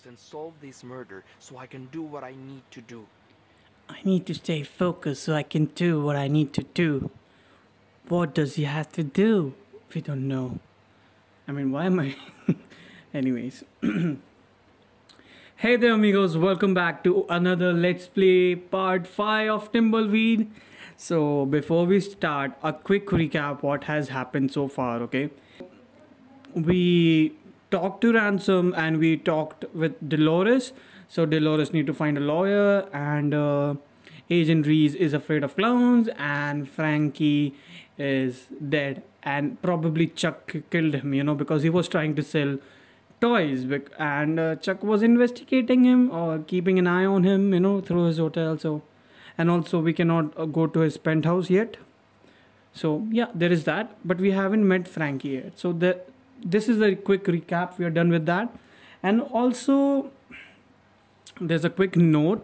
focused and solve this murder so I can do what I need to do. I need to stay focused so I can do what I need to do. What does he have to do? We don't know. I mean, why am I... Anyways. Hey there amigos, welcome back to another Let's Play Part 5 of Thimbleweed. So before we start, a quick recap what has happened so far, okay? We talked to Ransom and we talked with Dolores. So Dolores need to find a lawyer, and Agent Reese is afraid of clowns, and Frankie is dead, and probably Chuck killed him, you know, because he was trying to sell toys, and Chuck was investigating him or keeping an eye on him, you know, through his hotel. So, and also we cannot go to his penthouse yet. So yeah, there is that, but we haven't met Frankie yet. So this is a quick recap. We are done with that. And also there's a quick note.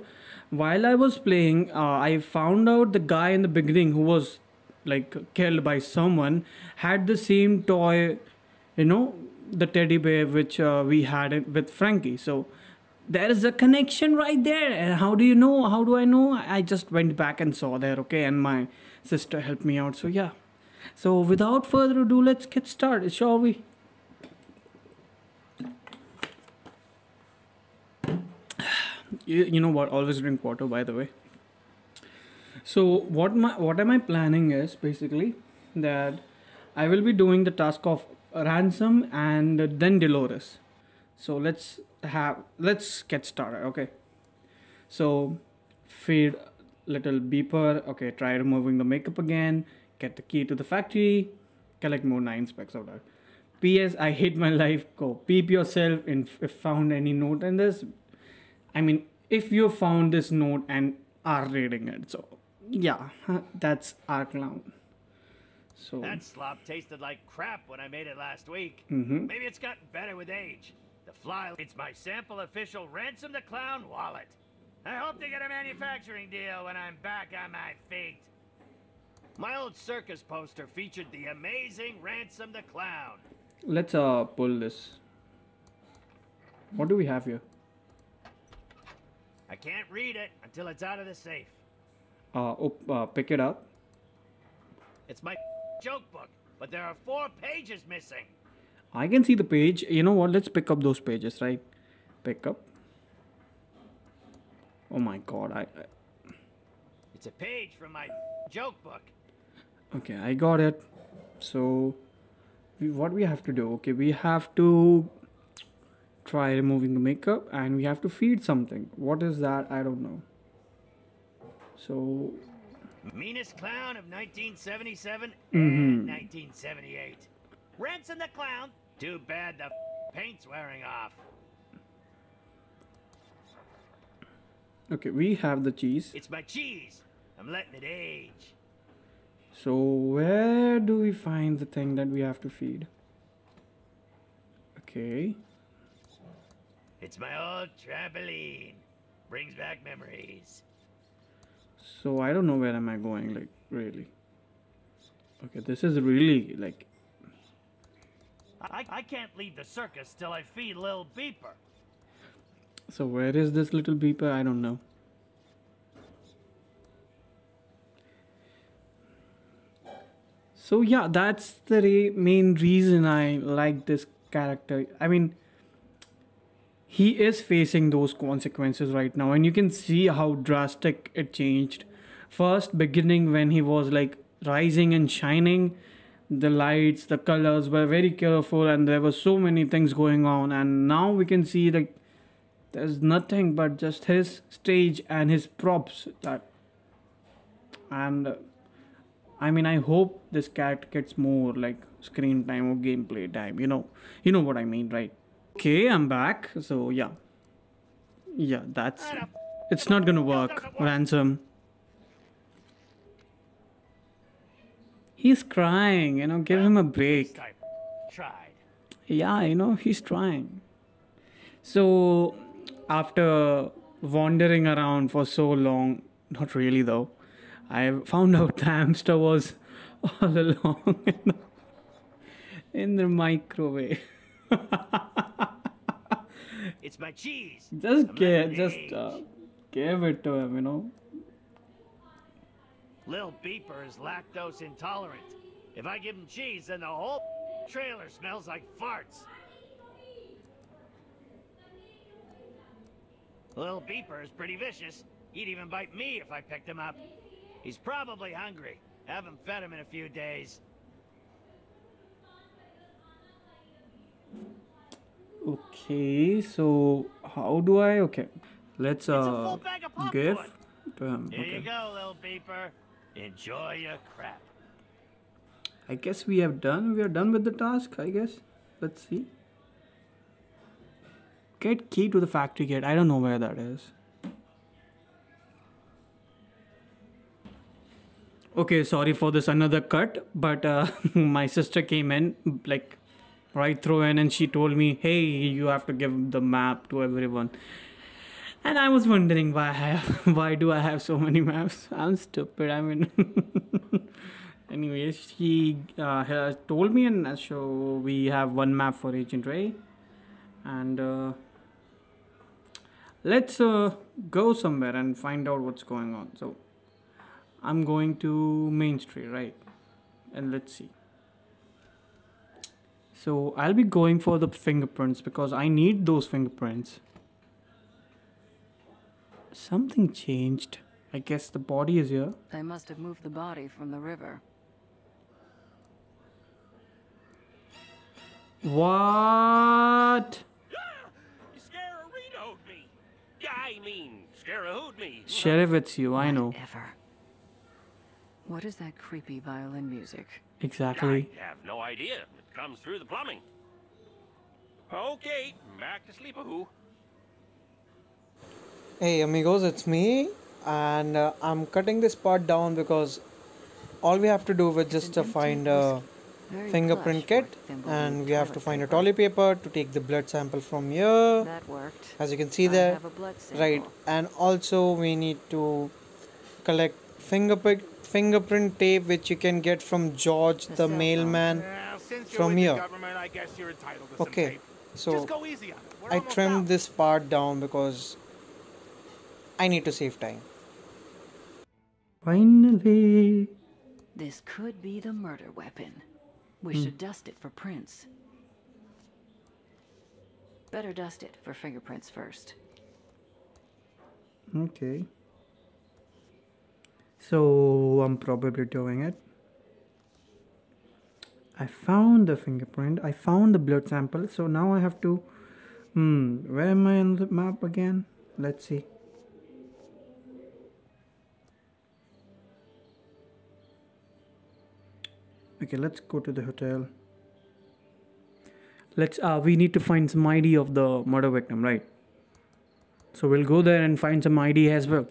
While I was playing, I found out the guy in the beginning who was like killed by someone had the same toy, you know, the teddy bear which we had it with Frankie. So there is a connection right there. And how do you know? How do I know? I just went back and saw there, okay, and my sister helped me out. So yeah, so without further ado, let's get started, shall we? You know what, always drink water, by the way. So what am I planning is basically that I will be doing the task of Ransom and then Dolores. So let's get started, okay? So feed Little Beeper, okay, try removing the makeup again, get the key to the factory, collect more 9 specs of that. P.S. I hate my life. Go peep yourself and if found any note in this. I mean, if you found this note and are reading it, so yeah, that's our clown. So that slop tasted like crap when I made it last week. Maybe it's gotten better with age. The fly, it's my sample official Ransom the Clown wallet. I hope to get a manufacturing deal when I'm back on my feet. My old circus poster featured the amazing Ransom the Clown. Let's pull this. What do we have here? I can't read it until it's out of the safe. Pick it up. It's my joke book, but there are 4 pages missing. I can see the page. You know what, let's pick up those pages, right? Pick up. Oh my god, I... It's a page from my joke book. Okay, I got it. So what we have to do, okay, we have to try removing the makeup and we have to feed something. What is that? I don't know. So meanest clown of 1977 and 1978. Ransom the Clown. Too bad the paint's wearing off. Okay, we have the cheese. It's my cheese. I'm letting it age. So where do we find the thing that we have to feed? Okay. It's my old trampoline. Brings back memories. So I don't know where am I going, like, really. Okay, this is really, like... I can't leave the circus till I feed Lil Beeper. So where is this Little Beeper? I don't know. So yeah, that's the main reason I like this character. I mean, he is facing those consequences right now, and you can see how drastic it changed. First beginning when he was like rising and shining, the lights, the colors were very colorful and there were so many things going on, and now we can see that there's nothing but just his stage and his props. That, and I mean, I hope this character gets more like screen time or gameplay time, you know what I mean, right? Okay, I'm back. So yeah, that's, it's not gonna work, Ransom. He's crying, you know, give him a break. Yeah, you know, he's trying. So after wandering around for so long, not really though, I found out the hamster was all along in the microwave. It's my cheese. Just give it to him, you know. Lil Beeper is lactose intolerant. If I give him cheese, then the whole trailer smells like farts. Lil Beeper is pretty vicious. He'd even bite me if I picked him up. He's probably hungry. Haven't fed him in a few days. Okay, so how do I? Okay, let's give to him. Here you go, Lil Beeper. Enjoy your crap. I guess we have done. We are done with the task, I guess. Let's see. Get key to the factory gate. I don't know where that is. Okay, sorry for this another cut, but my sister came in like right through in and she told me, hey, you have to give the map to everyone. And I was wondering why I have, why do I have so many maps? I'm stupid, I mean. Anyway, she told me, and so we have one map for Agent Ray. And let's go somewhere and find out what's going on. So I'm going to Main Street, right? And let's see. So I'll be going for the fingerprints because I need those fingerprints. Something changed. I guess the body is here. They must have moved the body from the river. What? Scarecrowed me. Sheriff, it's you. I know. Whatever. What is that creepy violin music? Exactly. I have no idea. It comes through the plumbing. Okay, back to sleep-a-hoo. Hey, amigos, it's me, and I'm cutting this part down because all we have to do is just find a fingerprint kit, and we have to find a toilet paper to take the blood sample from here. That worked. As you can see there, right? And also we need to collect fingerprint tape, which you can get from George the mailman from here. I guess you're entitled to okay, so I trimmed this part down because I need to save time. Finally, this could be the murder weapon. We should dust it for prints. Better dust it for fingerprints first. Okay. So I'm probably doing it. I found the fingerprint. I found the blood sample. So now I have to... where am I on the map again? Let's see. Okay, let's go to the hotel. Let's we need to find some ID of the murder victim, right? So we'll go there and find some ID as well.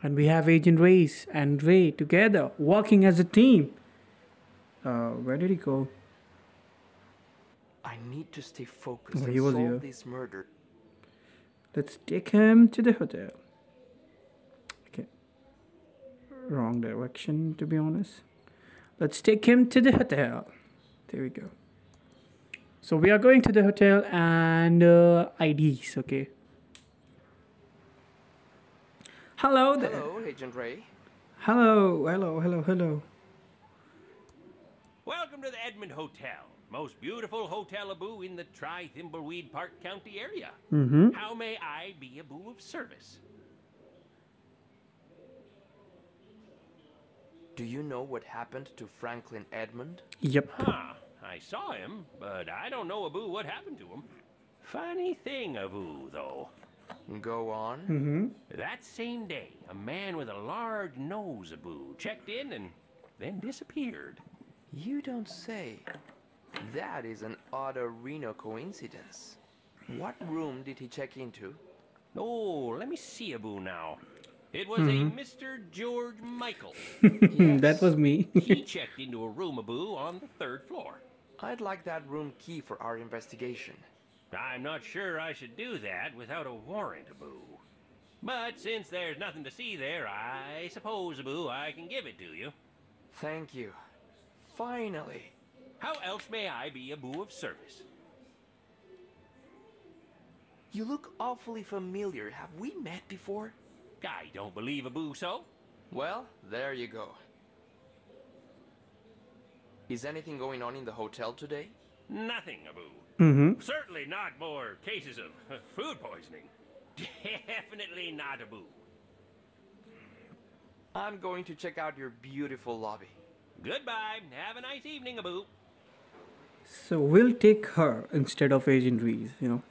And we have Agent Reese and Ray together working as a team. Where did he go? I need to stay focused and solve this murder. Let's take him to the hotel. Okay. Wrong direction, to be honest. Let's take him to the hotel. There we go. So we are going to the hotel and IDs, okay. Hello there. Hello, Agent Ray. Hello, hello, hello, hello. Welcome to the Edmund Hotel. Most beautiful hotel-a-boo in the Thimbleweed Park County area. How may I be a boo of service? Do you know what happened to Franklin Edmund? Yep. Huh. I saw him, but I don't know, Abu, what happened to him. Funny thing, Abu, though. Go on. That same day, a man with a large nose, Abu, checked in and then disappeared. You don't say. That is an odd-a-reno coincidence. What room did he check into? Oh, let me see, Abu, now. It was a Mr. George Michael. Yes. That was me. He checked into a room, Abu, on the 3rd floor. I'd like that room key for our investigation. I'm not sure I should do that without a warrant, Abu. But since there's nothing to see there, I suppose, Abu, I can give it to you. Thank you. Finally. How else may I be a Abu of service? You look awfully familiar. Have we met before? I don't believe a boo-so. Well, there you go. Is anything going on in the hotel today? Nothing, Abu. Certainly not more cases of food poisoning. Definitely not, Abu. I'm going to check out your beautiful lobby. Goodbye. Have a nice evening, Abu. So we'll take her instead of Agent Reese, you know.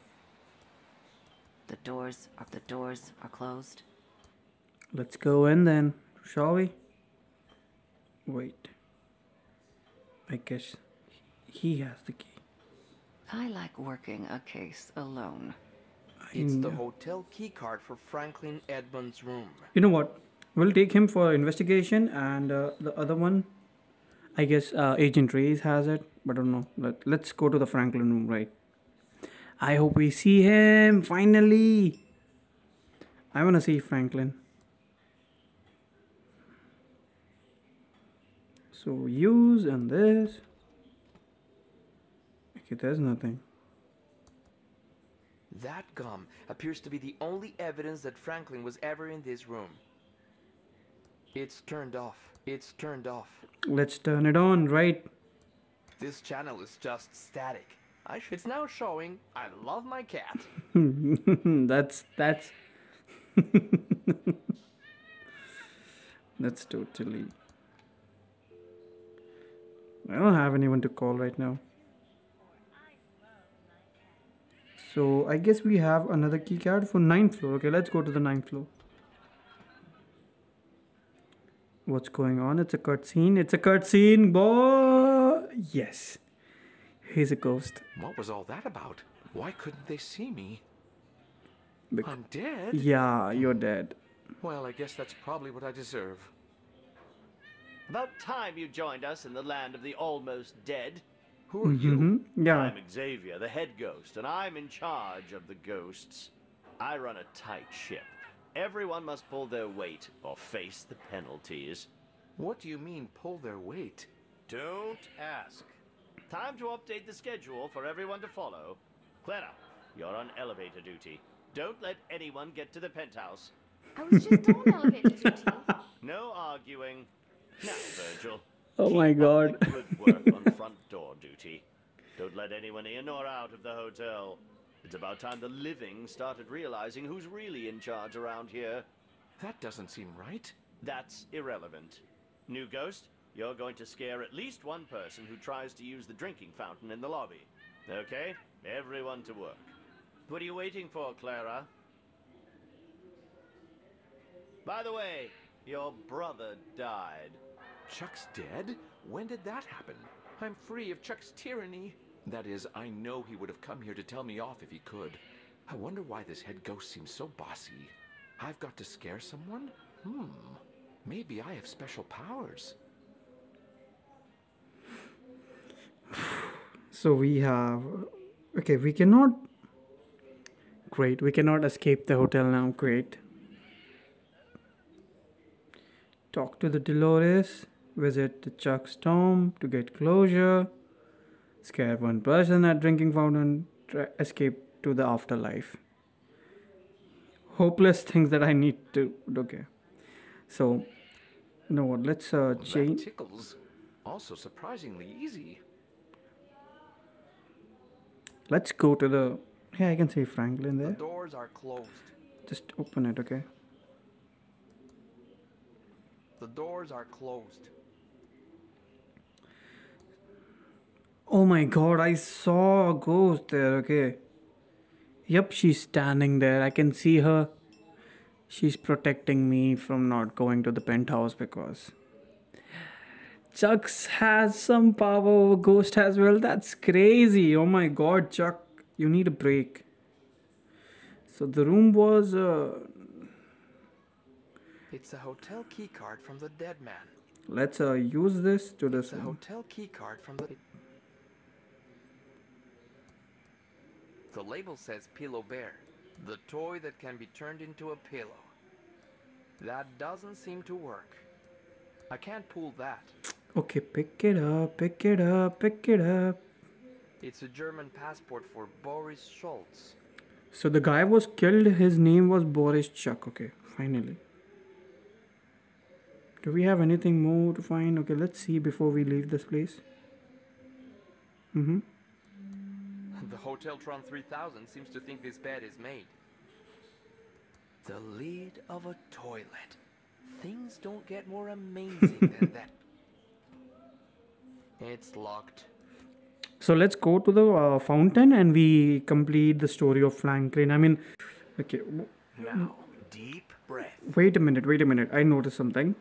The doors are closed. Let's go in then, shall we? Wait. I guess he has the key. I like working a case alone. It's the hotel key card for Franklin Edmund's room. You know what? We'll take him for investigation, and the other one, I guess Agent Reese has it, but I don't know. Let's go to the Franklin room, right? I hope we see him finally. I want to see Franklin. So use and this. Okay, there's nothing. That gum appears to be the only evidence that Franklin was ever in this room. It's turned off. It's turned off. Let's turn it on, right? This channel is just static. It's now showing I love my cat. That's that's totally. I don't have anyone to call right now. So I guess we have another key card for 9th floor. Okay, let's go to the 9th floor. What's going on? It's a cutscene. It's a cutscene, boy. Yes. He's a ghost. What was all that about? Why couldn't they see me? Because I'm dead? Yeah, you're dead. Well, I guess that's probably what I deserve. About time you joined us in the land of the almost dead. Who are you? Yeah. I'm Xavier, the head ghost, and I'm in charge of the ghosts. I run a tight ship. Everyone must pull their weight or face the penalties. What do you mean, pull their weight? Don't ask. Time to update the schedule for everyone to follow. Clara, you're on elevator duty. Don't let anyone get to the penthouse. I was just on elevator duty. No arguing. Now, Virgil. Oh my God. Good work on front door duty. Don't let anyone in or out of the hotel. It's about time the living started realizing who's really in charge around here. That doesn't seem right. That's irrelevant. New ghost, you're going to scare at least one person who tries to use the drinking fountain in the lobby. Okay? Everyone to work. What are you waiting for, Clara? By the way, your brother died. Chuck's dead? When did that happen? I'm free of Chuck's tyranny. That is, I know he would have come here to tell me off if he could. I wonder why this head ghost seems so bossy. I've got to scare someone? Maybe I have special powers. So we have... Okay, we cannot... Great, we cannot escape the hotel now. Great. Talk to the Dolores. Visit the Chuck's tomb to get closure. Scare one person at drinking fountain. Escape to the afterlife. Hopeless things that I need to... Okay. So, you know what? Let's change... That tickles. Also surprisingly easy. Let's go to the... Yeah, I can see Franklin there. The doors are closed. Just open it, okay? The doors are closed. Oh my God, I saw a ghost there, okay? Yep, she's standing there. I can see her. She's protecting me from not going to the penthouse because Chuck has some power over ghost as well. That's crazy. Oh my God, Chuck, you need a break. So the room was... It's a hotel key card from the dead man. Let's use this to this one. Hotel key card from the... The label says Pillow Bear, the toy that can be turned into a pillow. That doesn't seem to work. I can't pull that. Okay, pick it up, pick it up, pick it up. It's a German passport for Boris Schultz. So the guy was killed. His name was Boris Chuck. Okay, finally. Do we have anything more to find? Okay, let's see before we leave this place. The Hotel Tron 3000 seems to think this bed is made. The lead of a toilet. Things don't get more amazing than that. It's locked. So let's go to the fountain and we complete the story of Franklin. I mean, okay. Now, deep breath. Wait a minute. I noticed something.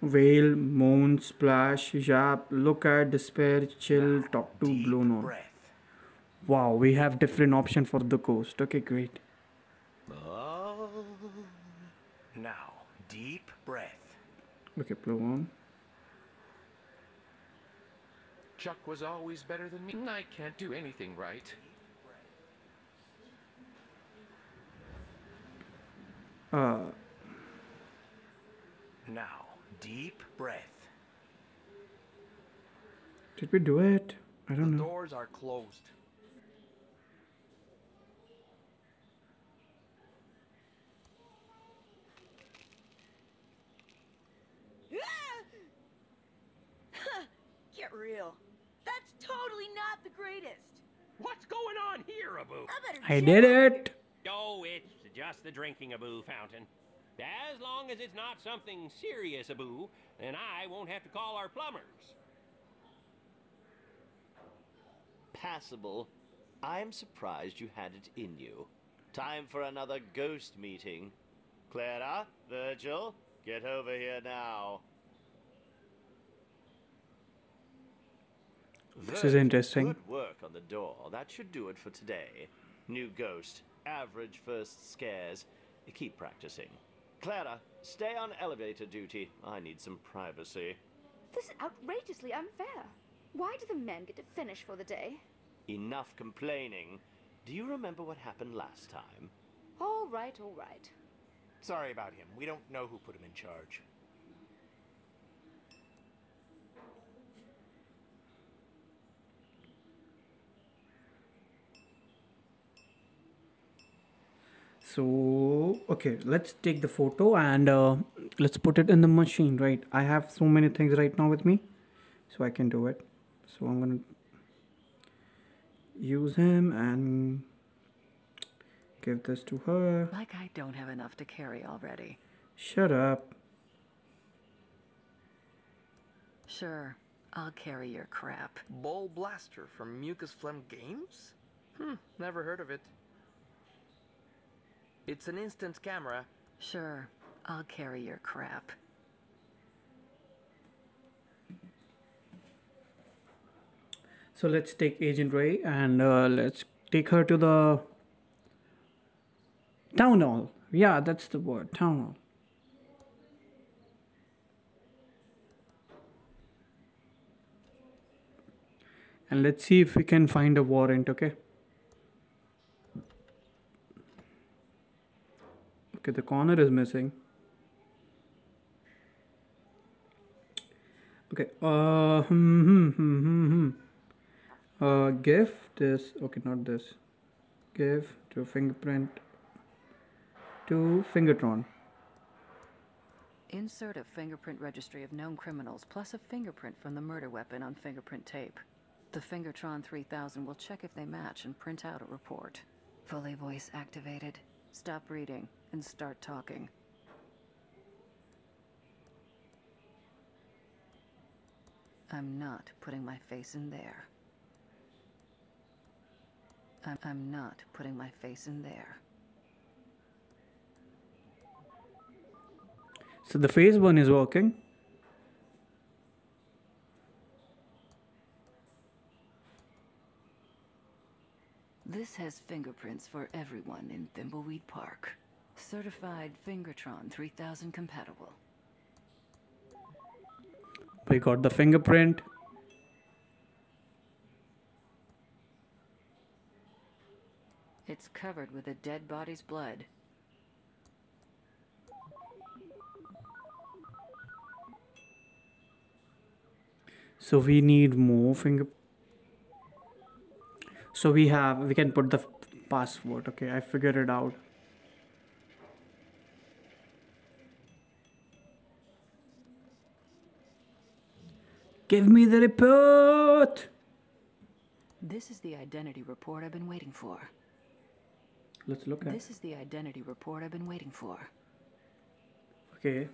Wail, moan, splash, yap, look at, despair, chill, talk to, blown on. Wow, we have different option for the ghost. Okay, great. Now, deep breath. Okay, blow on. Chuck was always better than me. I can't do anything right. Now, deep breath. Did we do it? I don't know. The doors are closed. Get real. That's totally not the greatest. What's going on here, Abu? I did it. Oh, it's just the drinking Abu fountain. As long as it's not something serious, Abu, then I won't have to call our plumbers. Passable. I'm surprised you had it in you. Time for another ghost meeting. Clara, Virgil, get over here now. This is interesting. Good work on the door. That should do it for today. New ghost. Average first scares. Keep practicing. Clara, stay on elevator duty. I need some privacy. This is outrageously unfair. Why do the men get to finish for the day? Enough complaining. Do you remember what happened last time? All right, all right. Sorry about him. We don't know who put him in charge. So, okay, let's take the photo and let's put it in the machine, right? I have so many things right now with me, so I can do it. So I'm going to use him and give this to her. Like I don't have enough to carry already. Shut up. Sure, I'll carry your crap. Ball Blaster from Mucus Phlegm Games? Never heard of it. It's an instant camera. Sure, I'll carry your crap. So let's take Agent Ray and let's take her to the town hall. Yeah, that's the word, town hall. And let's see if we can find a warrant, okay? Okay, the corner is missing. Okay, give this, okay, not this. Give to fingerprint to Fingertron. Insert a fingerprint registry of known criminals plus a fingerprint from the murder weapon on fingerprint tape. The Fingertron 3000 will check if they match and print out a report. Fully voice activated. Stop reading and start talking. I'm not putting my face in there. I'm not putting my face in there. So the phase one is working. This has fingerprints for everyone in Thimbleweed Park. Certified Fingertron 3000 compatible. We got the fingerprint. It's covered with a dead body's blood. So we need more fingerprints. So we can put the password. Okay, I figured it out. Give me the report! This is the identity report I've been waiting for. Let's look at it. This is the identity report I've been waiting for. Okay.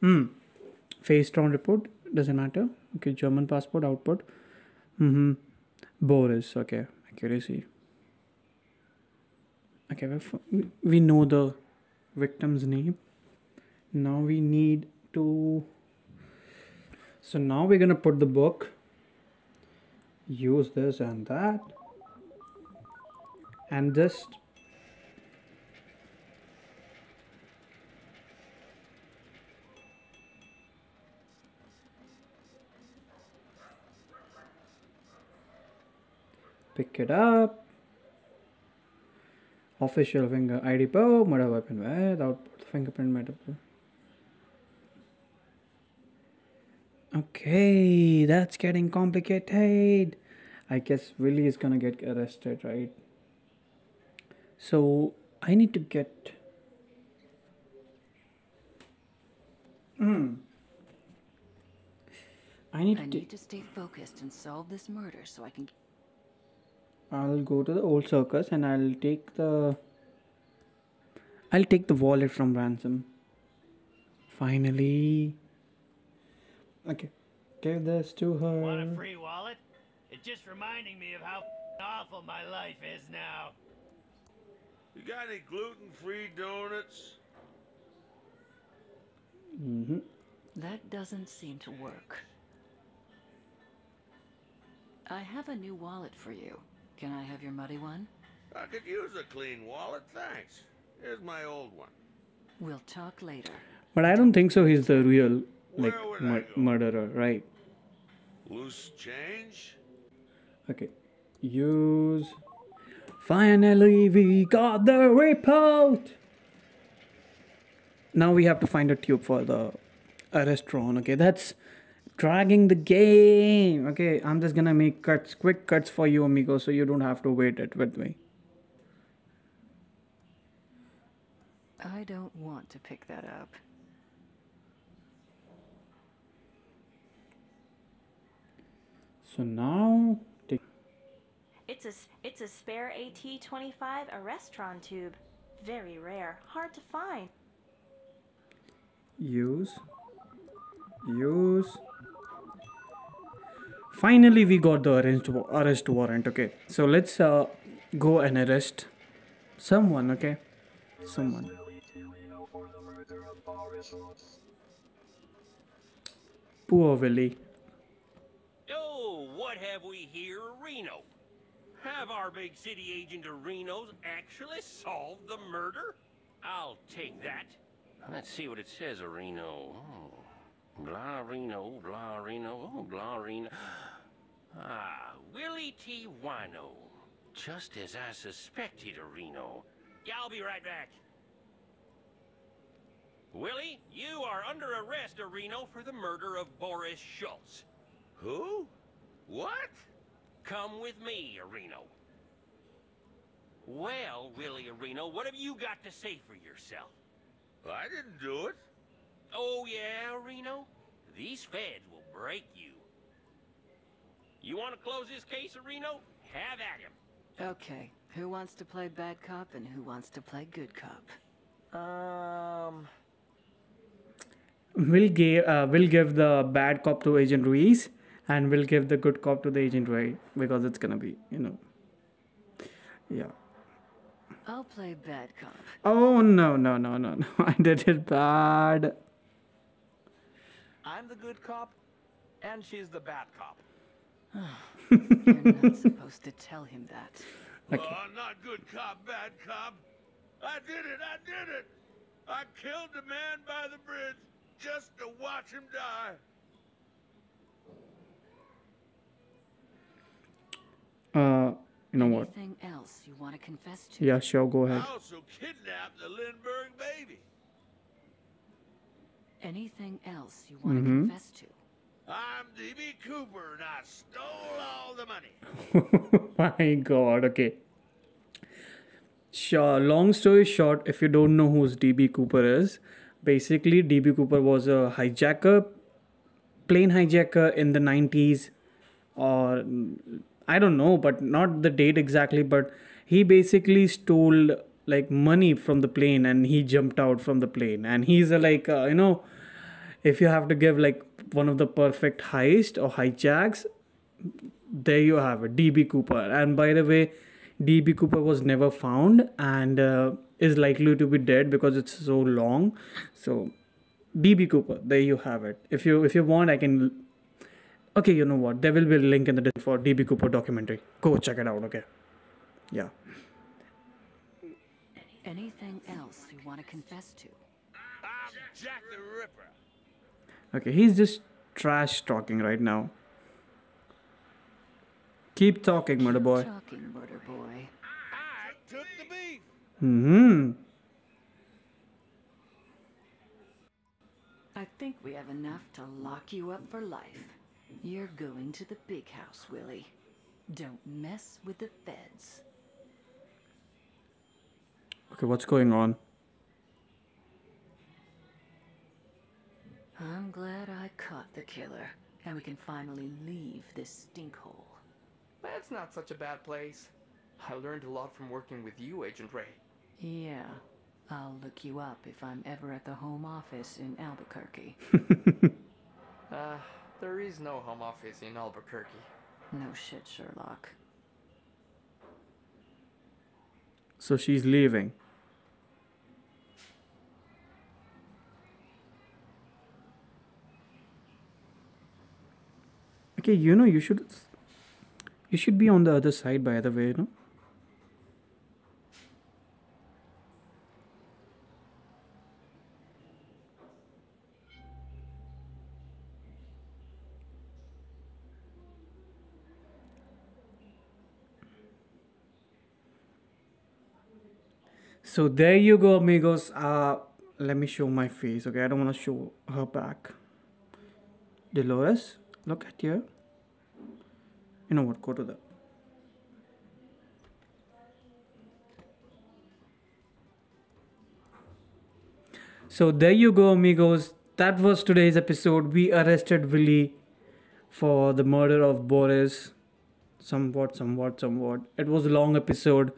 Fingertron report. Doesn't matter. Okay, German passport output. Boris. Okay, accuracy. Okay, we know the victim's name. Now we need to... So now we're gonna put the book. Use this and that. And just... pick it up. Official finger ID power, murder weapon without fingerprint matter. Okay, that's getting complicated. I guess Willie is gonna get arrested, right? So I need to get... I need to stay focused and solve this murder so I can... I'll go to the old circus and I'll take the wallet from Ransom. Finally. Okay, give this to her. Want a free wallet? It's just reminding me of how awful my life is now. You got any gluten-free donuts? That doesn't seem to work. I have a new wallet for you. Can I have your muddy one? I could use a clean wallet, thanks. Here's my old one. We'll talk later. But I don't think so he's the real... like murderer, right? Loose change. Okay, use. Finally we got the report. Now we have to find a tube for the restaurant. Okay, that's dragging the game. Okay, I'm just gonna make cuts, quick cuts for you, amigo, so you don't have to wait it with me. I don't want to pick that up. So now, take... It's a spare AT-25, a Restron tube. Very rare, hard to find. Use. Finally, we got the arrest warrant. Okay, so let's go and arrest someone. Okay, someone. Poor Willie. What have we here, Reno? Have our big city agent of Reno's actually solved the murder? I'll take that. Let's see what it says, Reno. Oh, blah, Reno, blah, Reno, oh, blah, Reno. Ah, Willie T. Wino. Just as I suspected, Reno. Yeah, I'll be right back. Willie, you are under arrest, Reno, for the murder of Boris Schultz. Who? What? Come with me, Reno. Well, Willie Reno, what have you got to say for yourself? I didn't do it. Oh, yeah, Reno? These feds will break you. You want to close this case, Reno? Have at him. Okay, who wants to play bad cop and who wants to play good cop? We'll give the bad cop to Agent Reese. And we'll give the good cop to the agent, right? Because it's gonna be, you know. Yeah. I'll play bad cop. Oh, no. I did it bad. I'm the good cop, and she's the bad cop. You're not supposed to tell him that. Okay. Oh, not good cop, bad cop. I did it. I killed the man by the bridge just to watch him die. You know what? Anything else you want to confess to? Yeah, sure, go ahead. I also kidnapped the Lindbergh baby. Anything else you want to confess to? I'm D.B. Cooper and I stole all the money. My God, okay. Sure, long story short, if you don't know who D.B. Cooper is, basically D.B. Cooper was a hijacker, plane hijacker in the 90s, or I don't know, but not the date exactly, but he basically stole like money from the plane and he jumped out from the plane, and he's a, like, you know, if you have to give like one of the perfect heist or hijacks, there you have it, D.B. Cooper. And by the way, D.B. Cooper was never found and is likely to be dead because it's so long. So D.B. Cooper, there you have it. If you want, I can... Okay, you know what? There will be a link in the description for D.B. Cooper documentary. Go check it out, okay? Yeah. Anything else you want to confess to? I'm Jack the Ripper. Okay, he's just trash talking right now. Keep talking, murder boy. I took the beef. Mm-hmm. I think we have enough to lock you up for life. You're going to the big house, Willie. Don't mess with the feds. Okay, what's going on? I'm glad I caught the killer, and we can finally leave this stinkhole. That's not such a bad place. I learned a lot from working with you, Agent Ray. Yeah. I'll look you up if I'm ever at the home office in Albuquerque. There is no home office in Albuquerque. No shit, Sherlock. So she's leaving. Okay, you know, you should be on the other side, by the way, you know? So there you go, amigos. Let me show my face, okay? I don't want to show her back. Dolores, look at here. You know what, go to the... So there you go, amigos. That was today's episode. We arrested Willie for the murder of Boris. Somewhat. It was a long episode.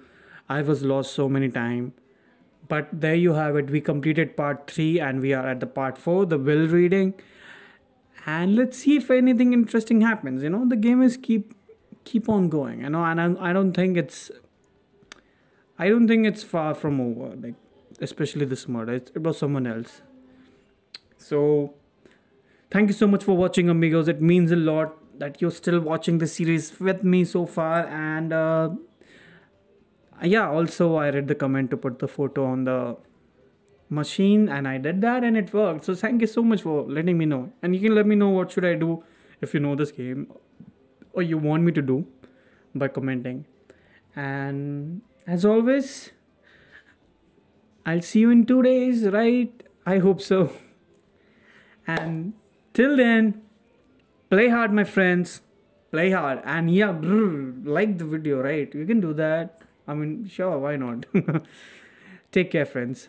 I was lost so many times. But there you have it. We completed part 3 and we are at the part 4, the will reading. And let's see if anything interesting happens. You know, the game is keep on going, you know, and I don't think it's far from over, like, especially this murder. It was someone else. So thank you so much for watching, amigos. It means a lot that you're still watching the series with me so far. And yeah, also I read the comment to put the photo on the machine, and I did that and it worked. So thank you so much for letting me know, and you can let me know what should I do if you know this game or you want me to do by commenting. And as always, I'll see you in 2 days, right? I hope so. And till then, play hard, my friends. Play hard. And yeah, like the video, right? You can do that. I mean, sure, why not? Take care, friends.